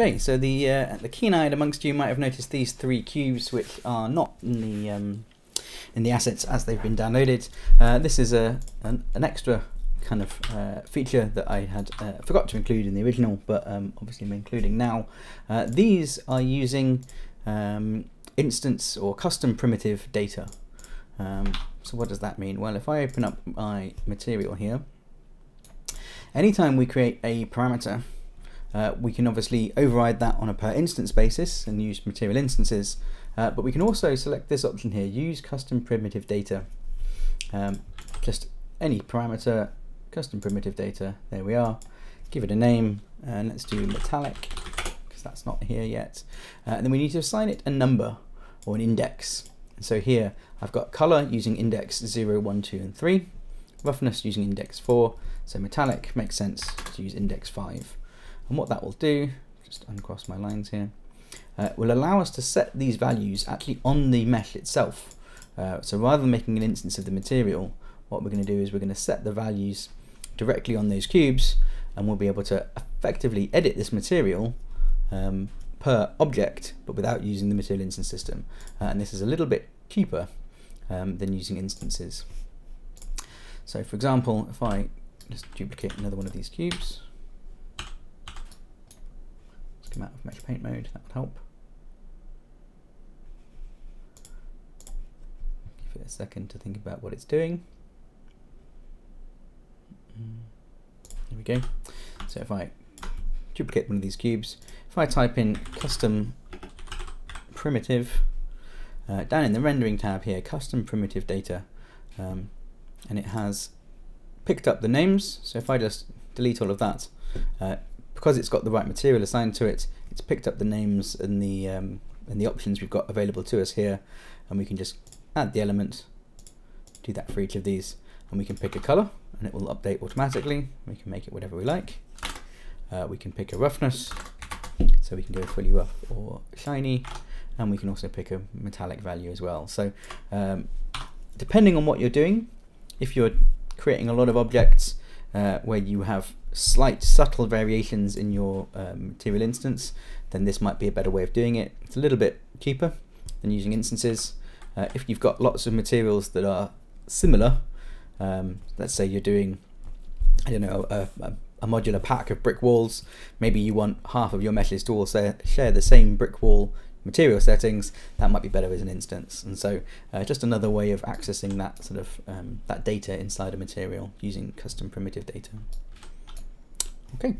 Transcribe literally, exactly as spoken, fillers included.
Okay, so the uh, the keen-eyed amongst you might have noticed these three cubes, which are not in the um, in the assets as they've been downloaded. Uh, this is a an, an extra kind of uh, feature that I had uh, forgot to include in the original, but um, obviously I'm including now. Uh, these are using um, instance or custom primitive data. Um, so what does that mean? Well, if I open up my material here, anytime we create a parameter, uh, we can obviously override that on a per instance basis and use material instances, uh, but we can also select this option here, use custom primitive data. Um, just any parameter, custom primitive data, there we are. Give it a name, and let's do metallic, because that's not here yet. Uh, and then we need to assign it a number or an index. So here I've got color using index zero, one, two, and three, roughness using index four, so metallic makes sense to use index five. And what that will do, just uncross my lines here, uh, will allow us to set these values actually on the mesh itself. Uh, so rather than making an instance of the material, what we're going to do is we're going to set the values directly on those cubes, and we'll be able to effectively edit this material um, per object, but without using the material instance system. Uh, and this is a little bit cheaper um, than using instances. So for example, if I just duplicate another one of these cubes, let's come out of mesh paint mode, that would help. Give it a second to think about what it's doing. There we go. So if I duplicate one of these cubes, if I type in custom primitive, uh, down in the rendering tab here, custom primitive data, um, and it has picked up the names. So if I just delete all of that, uh, because it's got the right material assigned to it, it's picked up the names and the, um, and the options we've got available to us here, and we can just add the element, do that for each of these, and we can pick a color, and it will update automatically. We can make it whatever we like. Uh, we can pick a roughness, so we can go fully rough or shiny, and we can also pick a metallic value as well. So um, depending on what you're doing, if you're creating a lot of objects uh, where you have slight subtle variations in your um, material instance, then this might be a better way of doing it. It's a little bit cheaper than using instances. Uh, if you've got lots of materials that are similar, um, let's say you're doing, I don't know, a, a a modular pack of brick walls, maybe you want half of your meshes to all say, share the same brick wall material settings, that might be better as an instance. And so uh, just another way of accessing that sort of um, that data inside a material using custom primitive data. Okay.